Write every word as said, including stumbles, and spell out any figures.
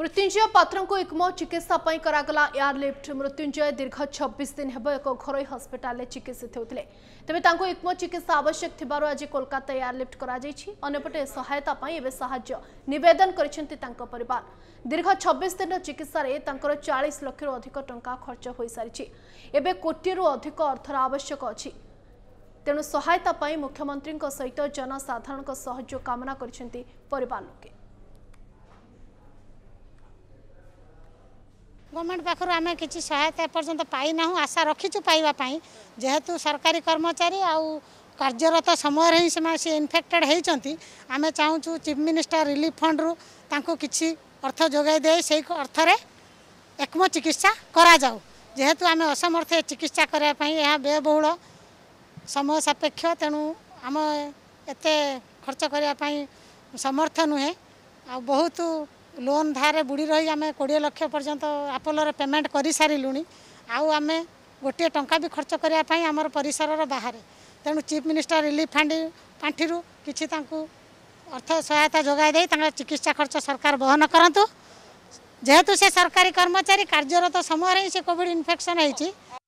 मृत्युंजय पात्र को इक्मो चिकित्सा करागला एयरलिफ्ट। मृत्युंजय दीर्घ छब्बीस दिन हेब एक घरोई हस्पिटाल चिकित्सित होते तेज इक्मो चिकित्सा आवश्यक थिबारु आज कोलकाता एयरलिफ्ट करपटे सहायता साहाय्य नवेदन कर दीर्घ छब्बीस दिन चिकित्सा चालीस लाख रु अधिक टंका खर्च हो सारी एवं कोटी रु अधिक अर्थर आवश्यक अछि। तेणु सहायता पाई मुख्यमंत्री सहित जनसाधारण सहयोग कामना करछन्ति परिवार लोके। गवर्नमेंट पाखर आम किसी सहायता एपर्यंत पाईना, आशा रखीचु पाइबापी, जेहेतु सरकारी कर्मचारी आ कार्यरत समय ही इनफेक्टेड होती। आम चाहूँ चीफ मिनिस्टर रिलीफ फंड रु तांको किसी अर्थ जोगाई दे, से अर्थर एकमो चिकित्सा करा जाऊ। जेहेतु आम असमर्थ चिकित्सा करने यह व्ययबहुल समय सापेक्ष, तेणु आम एते खर्च करने समर्थ नुहे। आ बहुत लोन धारे बुड़ी रही आम कोड़े लक्ष पर्यंत आपोलोर पेमेंट कर सारू। आम गोटे टंका भी खर्च करने आमर परिसर बाहर, तेणु चीफ मिनिस्टर रिलीफ फंड पांठी किसी अर्थ सहायता जोगाई दे चिकित्सा खर्च सरकार बहन करतु। जेहेतु से सरकारी कर्मचारी कार्यरत समय ही से कोविड इन्फेक्शन होती।